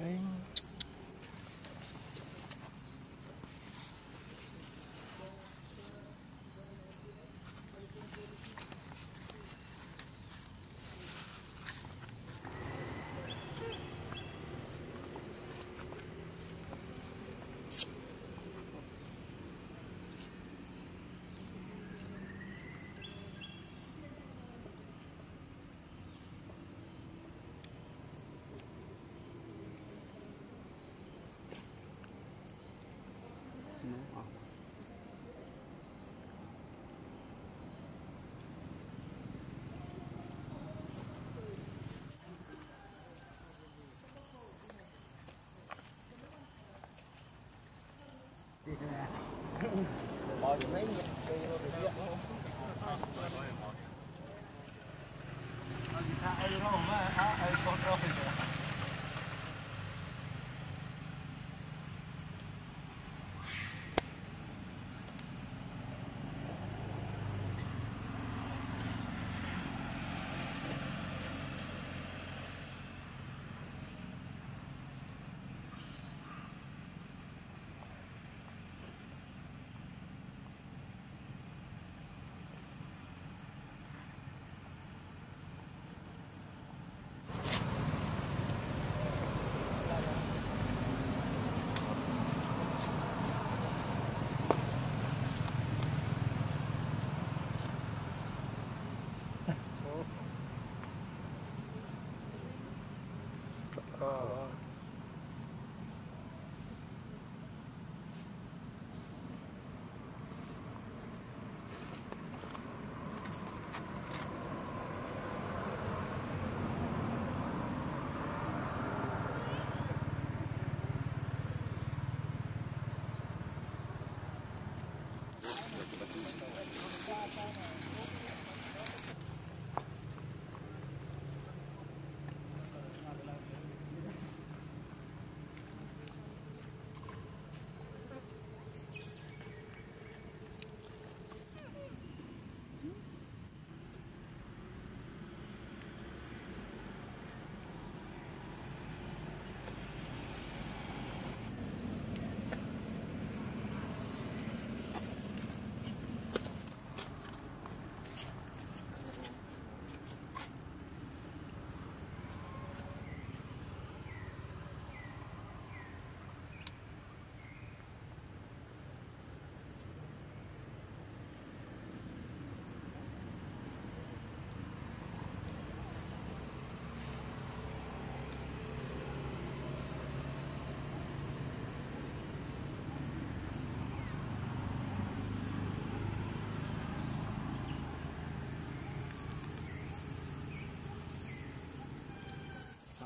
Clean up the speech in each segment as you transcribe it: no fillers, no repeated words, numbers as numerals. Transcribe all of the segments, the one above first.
Dang.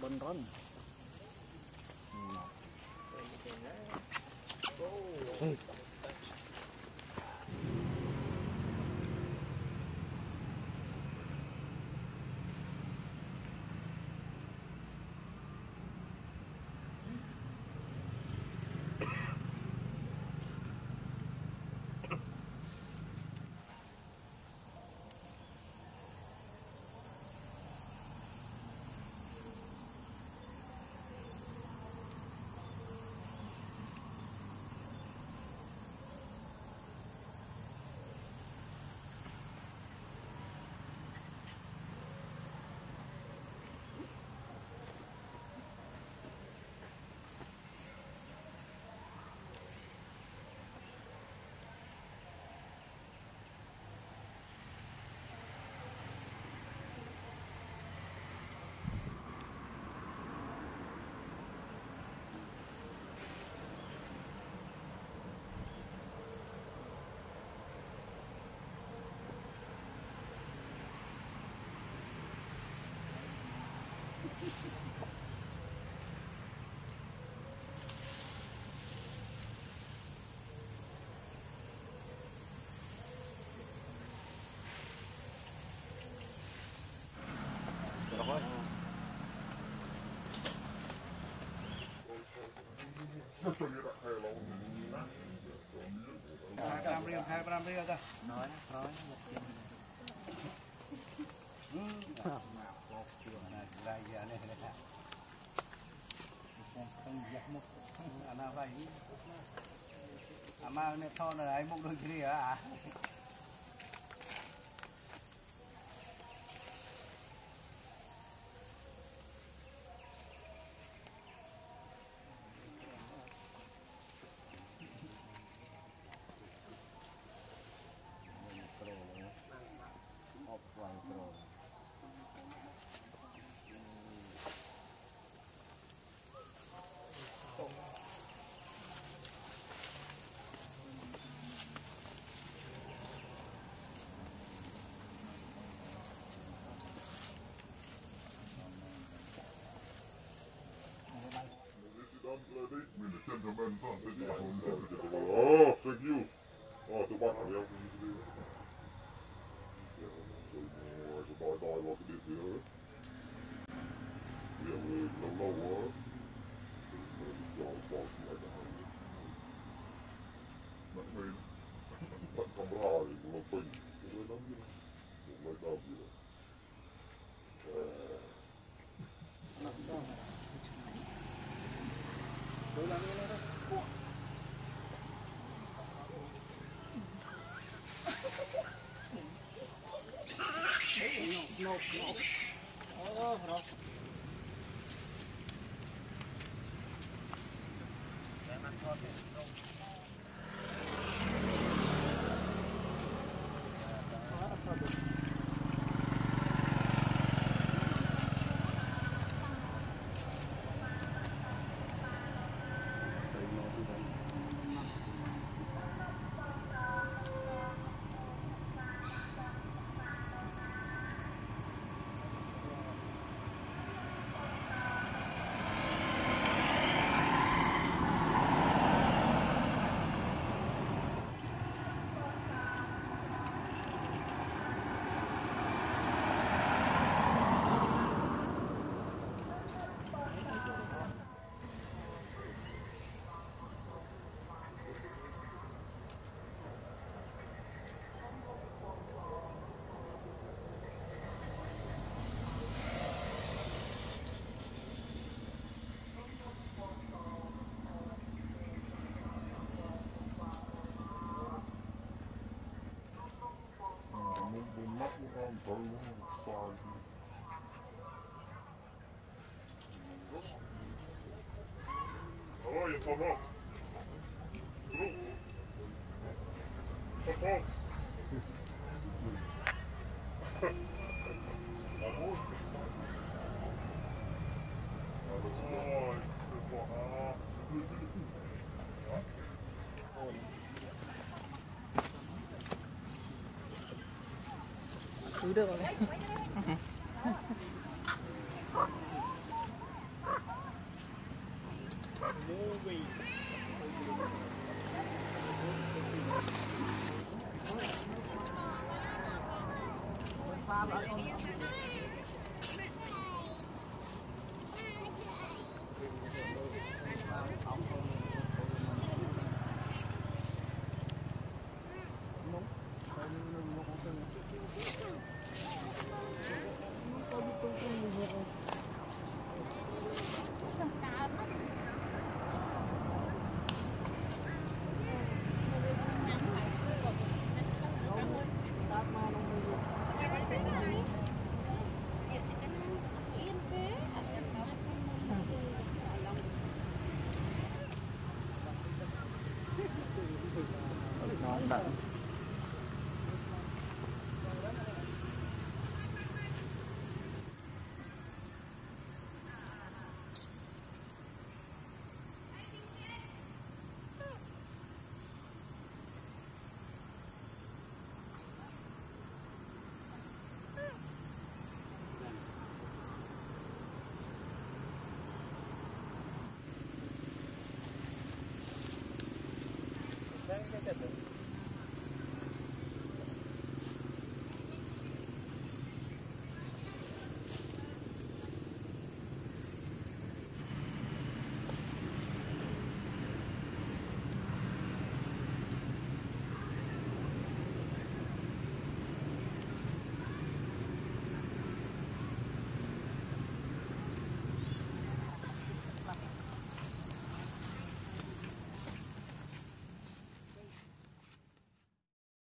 Bun run. Hey. Hãy subscribe cho kênh Ghiền Mì Gõ để không bỏ lỡ những video hấp dẫn. Gentlemen, sons, oh, thank you. Oh, the one I have to do. Yeah, I should buy dialogue a bit here. We have a lower. That's me. That's camaraderie. We're not playing. We're not here. We're right down here. Not done. Go down here, go. No, no, no. Oh, no. How are you, Tom? Hello. Cứu được rồi đấy. Gracias.